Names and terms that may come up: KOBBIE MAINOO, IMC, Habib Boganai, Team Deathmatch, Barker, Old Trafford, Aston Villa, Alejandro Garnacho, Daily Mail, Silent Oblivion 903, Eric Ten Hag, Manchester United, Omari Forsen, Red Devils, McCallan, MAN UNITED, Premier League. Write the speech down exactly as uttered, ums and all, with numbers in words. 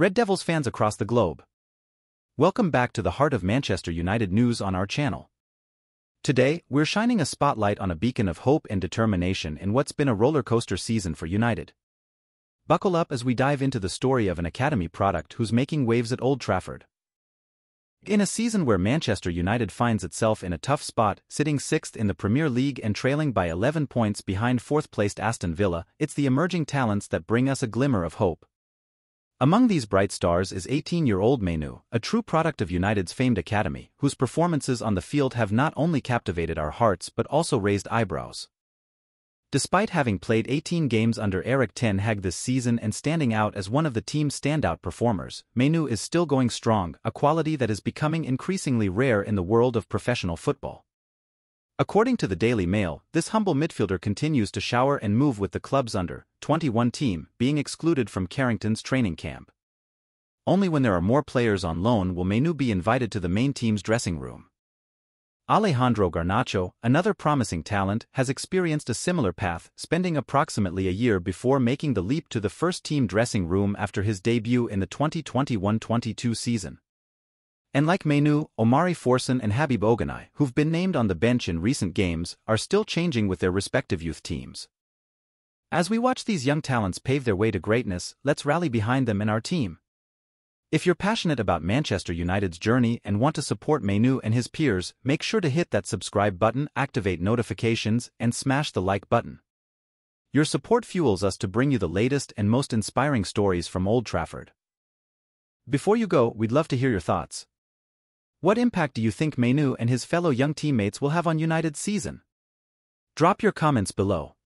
Red Devils fans across the globe, welcome back to the Heart of Manchester United news on our channel. Today, we're shining a spotlight on a beacon of hope and determination in what's been a roller coaster season for United. Buckle up as we dive into the story of an academy product who's making waves at Old Trafford. In a season where Manchester United finds itself in a tough spot, sitting sixth in the Premier League and trailing by eleven points behind fourth-placed Aston Villa, it's the emerging talents that bring us a glimmer of hope. Among these bright stars is eighteen-year-old Mainoo, a true product of United's famed academy, whose performances on the field have not only captivated our hearts but also raised eyebrows. Despite having played eighteen games under Eric Ten Hag this season and standing out as one of the team's standout performers, Mainoo is still going strong, a quality that is becoming increasingly rare in the world of professional football. According to the Daily Mail, this humble midfielder continues to shower and move with the club's under twenty-one team, being excluded from Carrington's training camp. Only when there are more players on loan will Mainoo be invited to the main team's dressing room. Alejandro Garnacho, another promising talent, has experienced a similar path, spending approximately a year before making the leap to the first-team dressing room after his debut in the twenty twenty-one twenty-two season. And like Mainoo, Omari Forsen and Habib Boganai, who've been named on the bench in recent games, are still changing with their respective youth teams. As we watch these young talents pave their way to greatness, let's rally behind them and our team. If you're passionate about Manchester United's journey and want to support Mainoo and his peers, make sure to hit that subscribe button, activate notifications, and smash the like button. Your support fuels us to bring you the latest and most inspiring stories from Old Trafford. Before you go, we'd love to hear your thoughts. What impact do you think Mainoo and his fellow young teammates will have on United's season? Drop your comments below.